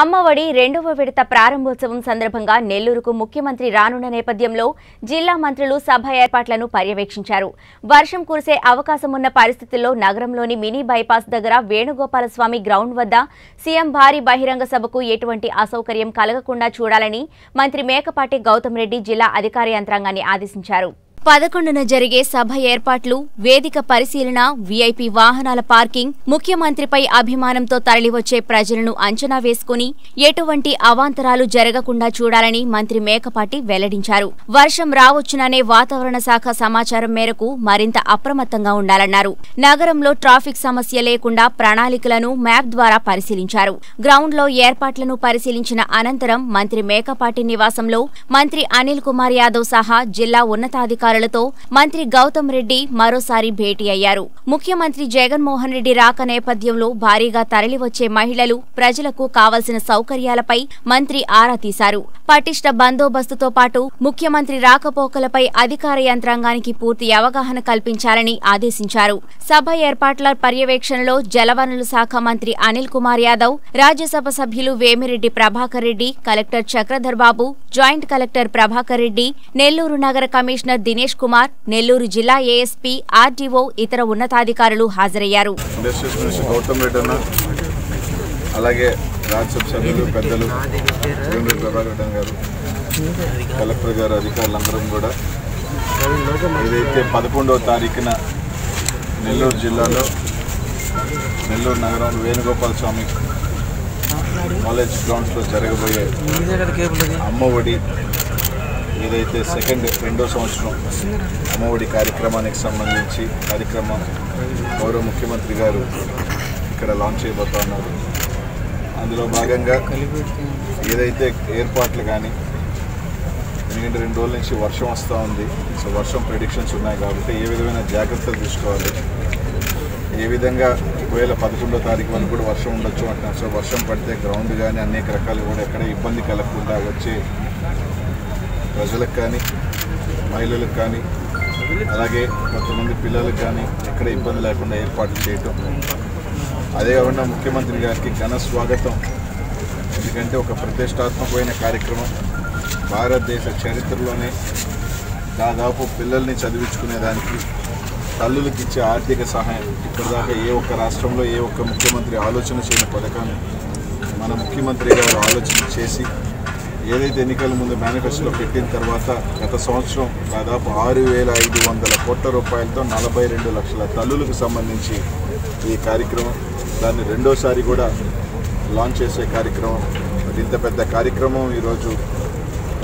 అమ్మఒడి రెండవ విడత ప్రారంభోత్సవం సందర్భంగా నెల్లూరుకు ముఖ్యమంత్రి రానున్న నేపథ్యంలో జిల్లా మంత్రులు సభ ఏర్పాట్లను పర్యవేక్షించారు. వర్షం కురిసే అవకాశం ఉన్న పరిస్థితుల్లో నగరంలోని మినీ బైపాస్ దగ్గర వేణుగోపాలస్వామి గ్రౌండ్ వద్ద సీఎం భారీ బహిరంగ సభకు ఎటువంటి అసౌకర్యం కలగకుండా చూడాలని మంత్రి మేకపాటి గౌతమ్ రెడ్డి జిల్లా అధికార యంత్రాంగాన్ని ఆదేశించారు. 11న జరిగే సభ ఏర్పాట్లు, వేదిక పరిశీలన, వీఐపీ వాహనాల పార్కింగ్, ముఖ్యమంత్రిపై అభిమానంతో తరలివచ్చే ప్రజలను అంచనా వేసుకుని ఎటువంటి అవాంతరాలు జరగకుండా చూడాలని మంత్రి మేకపాటి వెల్లడించారు. వర్షం రావచ్చుననే వాతావరణ శాఖ సమాచారం మేరకు మరింత అప్రమత్తంగా ఉండాలన్నారు. నగరంలో ట్రాఫిక్ సమస్య లేకుండా ప్రణాళికలను మ్యాప్ ద్వారా పరిశీలించారు. గ్రౌండ్లో ఏర్పాట్లను పరిశీలించిన అనంతరం మంత్రి మేకపాటి నివాసంలో మంత్రి అనిల్ కుమార్ యాదవ్ సహా జిల్లా ఉన్నతాధికారులు మంత్రి గౌతమ్ రెడ్డి మరోసారి భేటీ అయ్యారు. ముఖ్యమంత్రి జగన్మోహన్ రెడ్డి రాక నేపథ్యంలో భారీగా తరలివచ్చే మహిళలు, ప్రజలకు కావలసిన సౌకర్యాలపై మంత్రి ఆరా తీశారు. పటిష్ట బందోబస్తుతో పాటు ముఖ్యమంత్రి రాకపోకలపై అధికార యంత్రాంగానికి పూర్తి అవగాహన కల్పించాలని ఆదేశించారు. సభ ఏర్పాట్ల పర్యవేక్షణలో జలవనరుల శాఖ మంత్రి అనిల్ కుమార్ యాదవ్, రాజ్యసభ సభ్యులు Vemireddy Prabhakar Reddy, collector Chakradhar Babu, joint collector Prabhakar Reddy, Nellore నగర కమిషనర్ దినేష్ కుమార్, నెల్లూరు జిల్లా ఏఎస్పీ, ఆర్డీఓ, ఇతర ఉన్నతాధికారులు హాజరయ్యారు. అలాగే రాజ్యసభ సభ్యులు పెద్దలు ప్రభాకర్ గారు, కలెక్టర్ గారు, అధికారులందరం కూడా ఏదైతే 11వ తారీఖున నెల్లూరు జిల్లాలో నెల్లూరు నగరంలో వేణుగోపాల స్వామి కాలేజ్ గ్రౌండ్స్లో జరగబోయే అమ్మఒడి ఏదైతే రెండో సంవత్సరం అమ్మఒడి కార్యక్రమానికి సంబంధించి కార్యక్రమం గౌరవ ముఖ్యమంత్రి గారు ఇక్కడ లాంచ్ చేయబోతూ ఉన్నారు. అందులో భాగంగా ఏదైతే ఏర్పాట్లు కానీ, ఎందుకంటే 2 రోజుల నుంచి వర్షం వస్తూ ఉంది. సో వర్షం ప్రిడిక్షన్స్ ఉన్నాయి కాబట్టి ఏ విధమైన జాగ్రత్తలు తీసుకోవాలి, ఏ విధంగా ఒకవేళ 11వ తారీఖు వరకు కూడా వర్షం ఉండొచ్చు అంటున్నారు. సో వర్షం పడితే గ్రౌండ్ కానీ అనేక రకాలు కూడా ఎక్కడ ఇబ్బంది కలగకుండా వచ్చే ప్రజలకు కానీ, మహిళలకు కానీ, అలాగే కొంతమంది పిల్లలకు కానీ ఎక్కడ ఇబ్బంది లేకుండా ఏర్పాట్లు చేయటం. అదే కాకుండా ముఖ్యమంత్రి గారికి ఘన స్వాగతం. ఎందుకంటే ఒక ప్రతిష్టాత్మకమైన కార్యక్రమం, భారతదేశ చరిత్రలోనే దాదాపు పిల్లల్ని చదివించుకునేదానికి తల్లులకు ఇచ్చే ఆర్థిక సహాయం ఇప్పటిదాకా ఏ ఒక్క రాష్ట్రంలో ఏ ఒక్క ముఖ్యమంత్రి ఆలోచన చేయని పథకాన్ని మన ముఖ్యమంత్రి గారు ఆలోచన చేసి ఏదైతే ఎన్నికల ముందు మేనిఫెస్టోలో పెట్టిన తర్వాత గత సంవత్సరం దాదాపు 6,500 కోట్ల రూపాయలతో 42 లక్షల తల్లులకు సంబంధించి ఈ కార్యక్రమం, దాన్ని రెండోసారి కూడా లాంచ్ చేసే కార్యక్రమం. ఇంత పెద్ద కార్యక్రమం ఈరోజు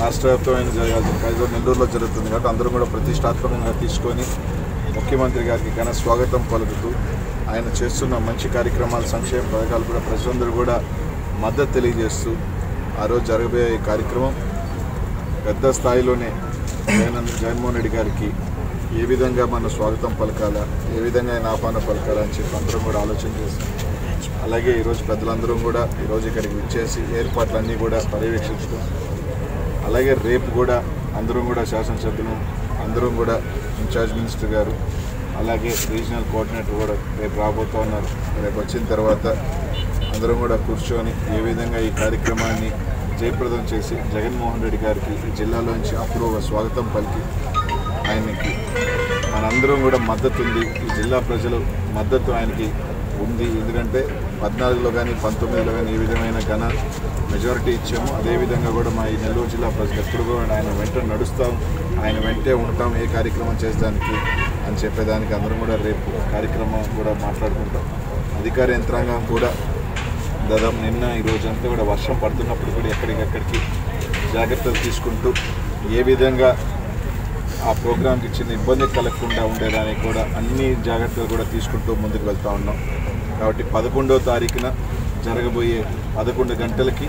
రాష్ట్ర వ్యాప్తమైన జరగాల్సిన నెల్లూరులో జరుగుతుంది కాబట్టి అందరూ కూడా ప్రతిష్టాత్మకంగా తీసుకొని ముఖ్యమంత్రి గారికి ఘన స్వాగతం పలుకుతూ ఆయన చేస్తున్న మంచి కార్యక్రమాలు, సంక్షేమ పథకాలు కూడా ప్రజలందరూ కూడా మద్దతు తెలియజేస్తూ ఆ రోజు జరగబోయే ఈ కార్యక్రమం పెద్ద స్థాయిలోనే జగన్మోహన్ రెడ్డి గారికి ఏ విధంగా మనం స్వాగతం పలకాలా, ఏ విధంగా ఆయన ఆహ్వానం పలకాలా అని చెప్పి అందరం కూడా ఆలోచన చేస్తాం. అలాగే ఈరోజు పెద్దలందరం కూడా ఈరోజు ఇక్కడికి విచ్చేసి ఏర్పాట్లన్నీ కూడా పర్యవేక్షించడం. అలాగే రేపు కూడా అందరం కూడా శాసనసభ్యులు అందరం కూడా ఇన్ఛార్జ్ మినిస్టర్ గారు అలాగే రీజనల్ కోఆర్డినేటర్ కూడా రేపు రాబోతూ ఉన్నారు. రేపు వచ్చిన తర్వాత అందరం కూడా కూర్చొని ఏ విధంగా ఈ కార్యక్రమాన్ని జయప్రదం చేసి జగన్మోహన్ రెడ్డి గారికి జిల్లాలోంచి అపూర్వ స్వాగతం పలికి ఆయనకి మనందరం కూడా మద్దతు ఉంది, ఈ జిల్లా ప్రజలు మద్దతు ఆయనకి ఉంది. ఎందుకంటే 14లో కానీ 19లో కానీ ఏ విధమైన ఘన మెజారిటీ ఇచ్చాము. అదేవిధంగా కూడా మా ఈ నెల్లూరు జిల్లా ప్రజలు ఎప్పుడు కూడా ఆయన వెంట నడుస్తాం, ఆయన వెంటే ఉంటాం ఏ కార్యక్రమం చేసేదానికి అని చెప్పేదానికి అందరం కూడా రేపు కార్యక్రమం కూడా మాట్లాడుకుంటాం. అధికార యంత్రాంగం కూడా దాదాపు నిన్న ఈరోజు అంతా కూడా వర్షం పడుతున్నప్పుడు కూడా ఎక్కడికక్కడికి జాగ్రత్తలు తీసుకుంటూ ఏ విధంగా ఆ ప్రోగ్రాంకి చిన్న ఇబ్బంది కలగకుండా ఉండేదానికి కూడా అన్ని జాగ్రత్తలు కూడా తీసుకుంటూ ముందుకు వెళ్తూ ఉన్నాం. కాబట్టి 11వ తారీఖున జరగబోయే 11 గంటలకి